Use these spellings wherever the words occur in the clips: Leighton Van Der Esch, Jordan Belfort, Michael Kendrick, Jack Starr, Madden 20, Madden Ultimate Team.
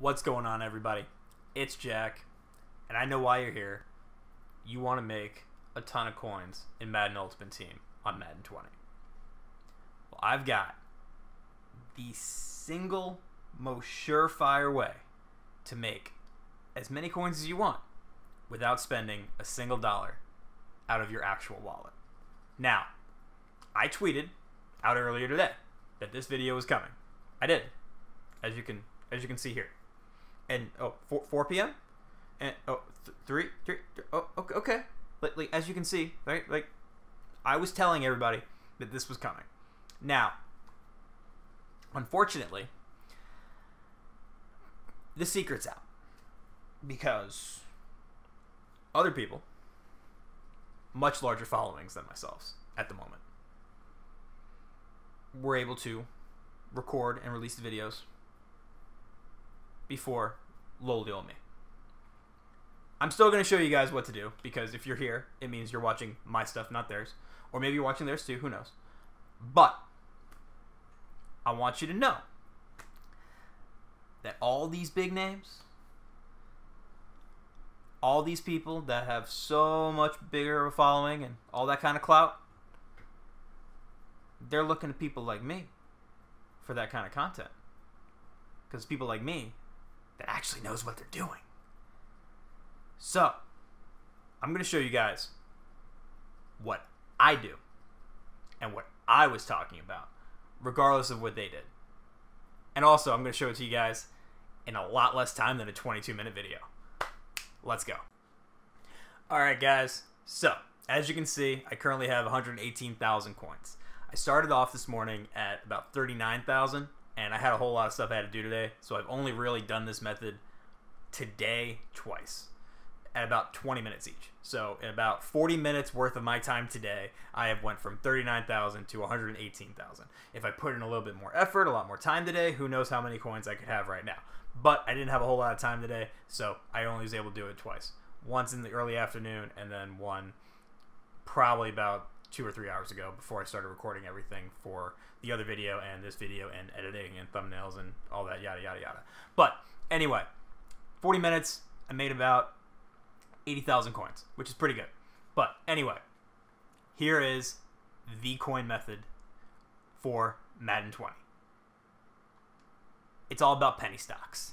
What's going on, everybody? It's Jack, and I know why you're here. You want to make a ton of coins in Madden Ultimate Team on Madden 20. Well, I've got the single most surefire way to make as many coins as you want without spending a single dollar out of your actual wallet. Now, I tweeted out earlier today that this video was coming. I did, as you can see here. And 4 p.m. and 3. Oh, okay. Like as you can see, right? Like I was telling everybody that this was coming. Now, unfortunately, the secret's out because other people, much larger followings than myself at the moment, were able to record and release the videos before lol deal me. I'm still going to show you guys what to do, because if you're here, it means you're watching my stuff, not theirs. Or maybe you're watching theirs too, who knows. But I want you to know that all these big names, all these people that have so much bigger of a following and all that kind of clout, they're looking to people like me for that kind of content. Because people like me that actually knows what they're doing. So, I'm going to show you guys what I do and what I was talking about, regardless of what they did. And also, I'm going to show it to you guys in a lot less time than a 22-minute video. Let's go. Alright guys, so, as you can see, I currently have 118,000 coins. I started off this morning at about 39,000, and I had a whole lot of stuff I had to do today, so I've only really done this method today twice, at about 20 minutes each. So in about 40 minutes worth of my time today, I have went from 39,000 to 118,000. If I put in a little bit more effort, a lot more time today, who knows how many coins I could have right now. But I didn't have a whole lot of time today, so I only was able to do it twice. Once in the early afternoon, and then one probably about 2 or 3 hours ago before I started recording everything for the other video and this video and editing and thumbnails and all that yada yada yada. But anyway, 40 minutes, I made about 80,000 coins, which is pretty good. But anyway, here is the coin method for Madden 20. It's all about penny stocks.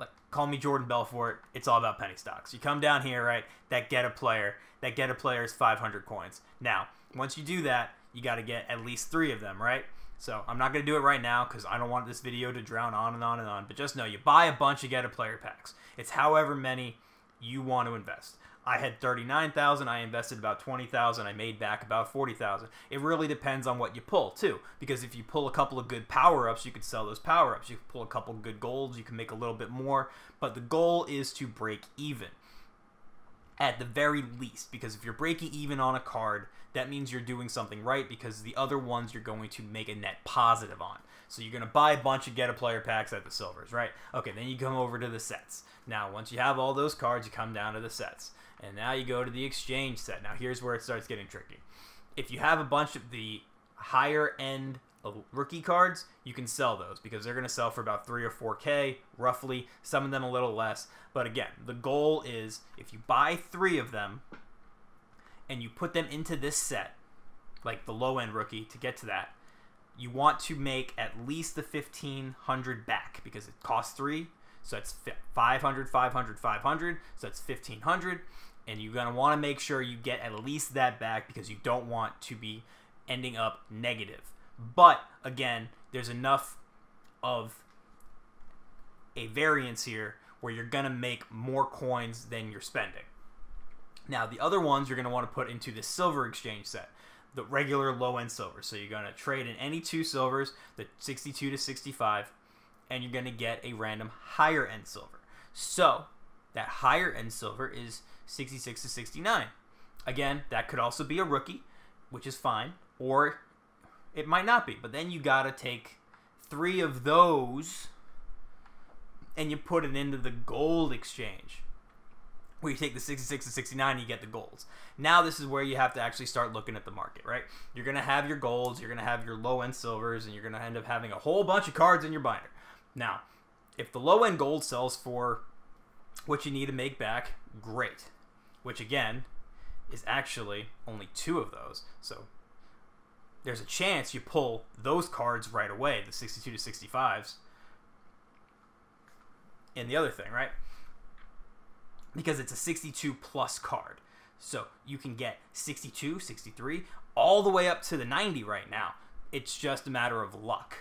Like, call me Jordan Belfort. It's all about penny stocks. You come down here, right? That get a player. That get a player is 500 coins. Now, once you do that, you got to get at least 3 of them, right? So I'm not going to do it right now because I don't want this video to drown on and on and on. But just know, you buy a bunch of get a player packs. It's however many you want to invest. I had 39,000. I invested about 20,000. I made back about 40,000. It really depends on what you pull too, because if you pull a couple of good power-ups, you could sell those power-ups. You can pull a couple of good golds, you can make a little bit more, but the goal is to break even at the very least, because if you're breaking even on a card, that means you're doing something right, because the other ones you're going to make a net positive on. So you're going to buy a bunch of get-a-player packs at the silvers, right? Okay, then you come over to the sets. Now, once you have all those cards, you come down to the sets. And now you go to the exchange set. Now, here's where it starts getting tricky. If you have a bunch of the higher-end rookie cards, you can sell those because they're going to sell for about 3 or 4K, roughly. Some of them a little less. But again, the goal is if you buy 3 of them and you put them into this set, like the low-end rookie, to get to that, you want to make at least the 1,500 back because it costs 3. So that's 500, 500, 500. So that's 1,500. And you're going to want to make sure you get at least that back because you don't want to be ending up negative. But, again, there's enough of a variance here where you're going to make more coins than you're spending. Now, the other ones you're going to want to put into the silver exchange set, the regular low-end silver. So you're going to trade in any 2 silvers, the 62 to 65, and you're going to get a random higher-end silver. So that higher-end silver is 66 to 69. Again, that could also be a rookie, which is fine, or it might not be. But then you got to take 3 of those and you put it into the gold exchange, where you take the 66 to 69 and you get the golds. Now this is where you have to actually start looking at the market, right? You're going to have your golds, you're going to have your low-end silvers, and you're going to end up having a whole bunch of cards in your binder. Now, If the low-end gold sells for what you need to make back, great. Which, again, is actually only 2 of those. So there's a chance you pull those cards right away, the 62 to 65s. And the other thing, right? Because it's a 62 plus card. So you can get 62, 63, all the way up to the 90 right now. It's just a matter of luck.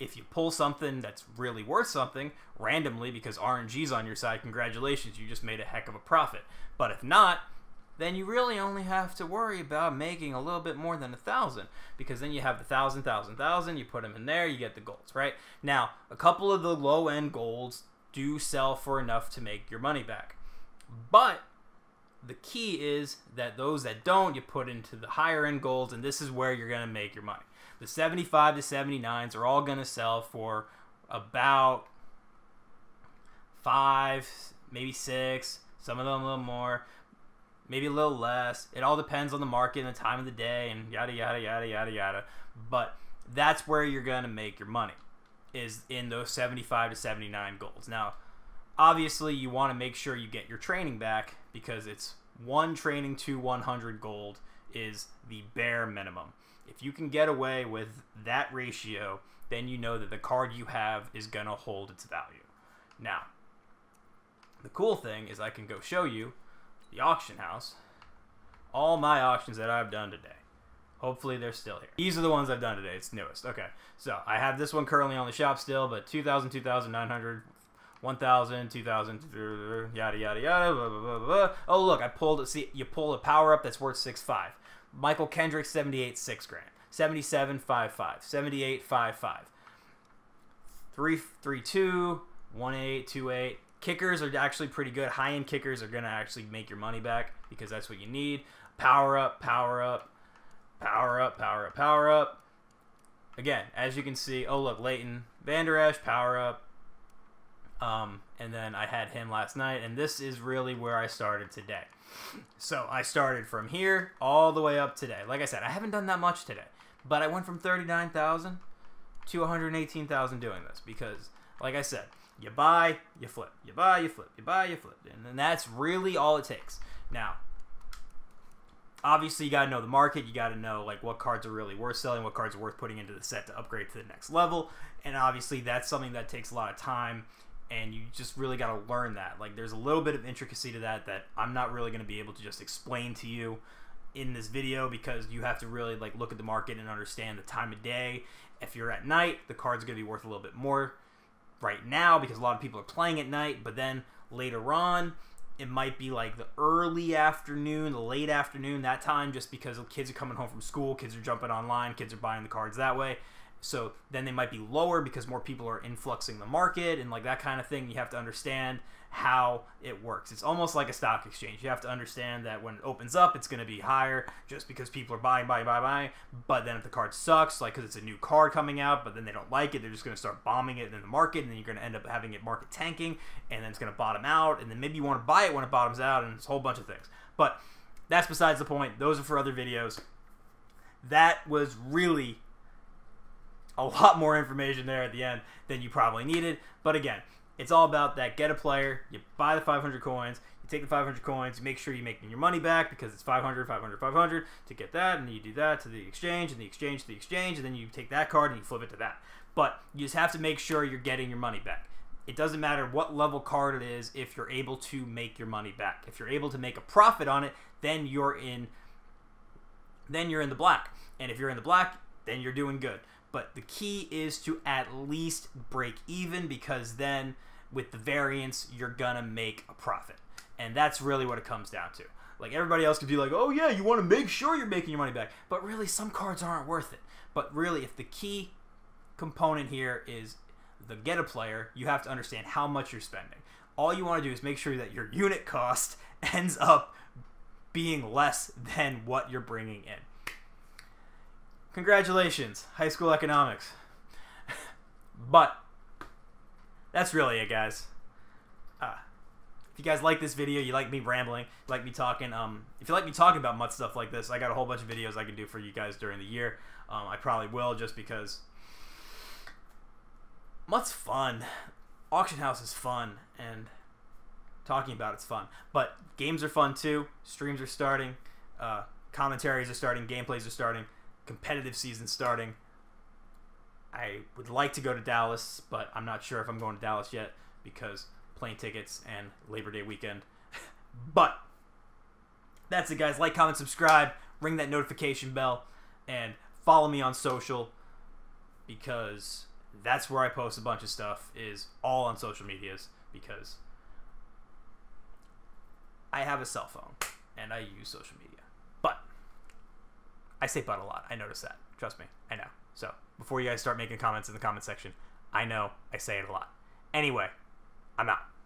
If you pull something that's really worth something randomly because RNG's on your side, congratulations, you just made a heck of a profit. But if not, then you really only have to worry about making a little bit more than 1,000, because then you have the 1,000, 1,000, 1,000, you put them in there, you get the golds, right? Now, a couple of the low-end golds do sell for enough to make your money back. But the key is that those that don't, you put into the higher-end golds, and this is where you're going to make your money. The 75 to 79s are all going to sell for about 5, maybe 6, some of them a little more, maybe a little less. It all depends on the market and the time of the day and yada, yada, yada, yada, yada. But that's where you're going to make your money, is in those 75 to 79 golds. Now, obviously, you want to make sure you get your training back, because it's 1 training to 100 gold is the bare minimum. If you can get away with that ratio, then you know that the card you have is going to hold its value. Now, the cool thing is I can go show you the auction house, all my auctions that I've done today. Hopefully they're still here. These are the ones I've done today. It's newest. Okay, so I have this one currently on the shop still, but 2,000, 2,900, 1,000, 2,000, yada, yada, yada, blah, blah, blah, blah. Oh, look, I pulled it. See, you pull a power-up that's worth 6.5. Michael Kendrick, 78, 6 grand. 77, 5.5. 78, 5.5. 3.32, 1.8, 2.8. Kickers are actually pretty good. High-end kickers are going to actually make your money back, because that's what you need. Power-up, power-up, power-up, power-up, power-up. Again, as you can see, oh, look, Leighton Van Der Esch, power-up. And then I had him last night, and this is really where I started today. So I started from here all the way up today. Like I said, I haven't done that much today, but I went from 39,000 to 118,000 doing this, because, like I said, you buy, you flip, you buy, you flip, you buy, you flip, and then that's really all it takes. Now, obviously, you got to know the market. You got to know, like, what cards are really worth selling, what cards are worth putting into the set to upgrade to the next level, and obviously, that's something that takes a lot of time. And you just really got to learn that. Like, there's a little bit of intricacy to that that I'm not really going to be able to just explain to you in this video, because you have to really, like, look at the market and understand the time of day. If you're at night, the card's going to be worth a little bit more right now, because a lot of people are playing at night. But then later on, it might be like the early afternoon, the late afternoon, that time, just because the kids are coming home from school, kids are jumping online, kids are buying the cards that way. So then they might be lower because more people are influxing the market and like that kind of thing. You have to understand how it works. It's almost like a stock exchange. You have to understand that when it opens up, it's going to be higher just because people are buying, buying, buying, buying. But then if the card sucks, like because it's a new card coming out, but then they don't like it, they're just going to start bombing it in the market, and then you're going to end up having it market tanking, and then it's going to bottom out, and then maybe you want to buy it when it bottoms out, and it's a whole bunch of things. But that's besides the point. Those are for other videos. That was really a lot more information there at the end than you probably needed. But again, it's all about that. Get a player, you buy the 500 coins, you take the 500 coins, you make sure you're making your money back, because it's 500, 500, 500 to get that, and you do that to the exchange, and the exchange to the exchange, and then you take that card and you flip it to that. But you just have to make sure you're getting your money back. It doesn't matter what level card it is if you're able to make your money back. If you're able to make a profit on it, then you're in the black. And if you're in the black, then you're doing good. But the key is to at least break even, because then with the variance, you're going to make a profit. And that's really what it comes down to. Like, everybody else could be like, oh yeah, you want to make sure you're making your money back. But really, some cards aren't worth it. But really, if the key component here is the get a player, you have to understand how much you're spending. All you want to do is make sure that your unit cost ends up being less than what you're bringing in. Congratulations, high school economics. But that's really it, guys. If you guys like this video, you like me rambling, you like me talking, if you like me talking about much stuff like this, I got a whole bunch of videos I can do for you guys during the year. I probably will, just because much fun. auction house is fun, and talking about it's fun. But games are fun too. Streams are starting. Commentaries are starting. Gameplays are starting. Competitive season's starting. I would like to go to Dallas, but I'm not sure if I'm going to Dallas yet because plane tickets and Labor Day weekend. But that's it, guys. Like, comment, subscribe. Ring that notification bell. And follow me on social, because that's where I post a bunch of stuff, is all on social medias, because I have a cell phone and I use social media. But I say but a lot. I notice that. Trust me. I know. So before you guys start making comments in the comment section, I know I say it a lot. Anyway, I'm out.